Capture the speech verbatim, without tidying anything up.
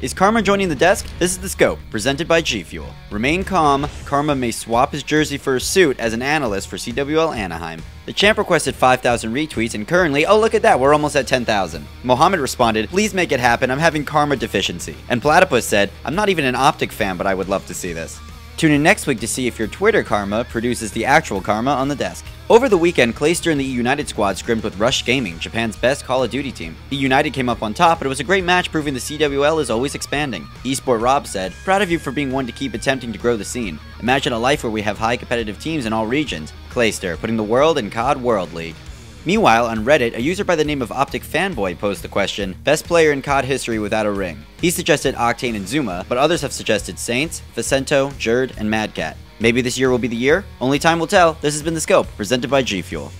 Is Karma joining the desk? This is The Scope, presented by G Fuel. Remain calm, Karma may swap his jersey for a suit as an analyst for C W L Anaheim. The champ requested five thousand retweets and currently, oh look at that, we're almost at ten thousand. Mohammed responded, please make it happen, I'm having Karma deficiency. And Platypus said, I'm not even an Optic fan, but I would love to see this. Tune in next week to see if your Twitter karma produces the actual karma on the desk. Over the weekend, Clayster and the E United squad scrimmed with Rush Gaming, Japan's best Call of Duty team. E United came up on top, but it was a great match proving the C W L is always expanding. Esport Rob said, proud of you for being one to keep attempting to grow the scene. Imagine a life where we have high competitive teams in all regions. Clayster, putting the world in C O D World League. Meanwhile, on Reddit, a user by the name of OpticFanboy posed the question, best player in C O D history without a ring. He suggested Octane and Zuma, but others have suggested Saints, Vicento, Jerd, and Madcat. Maybe this year will be the year? Only time will tell. This has been The Scope, presented by G Fuel.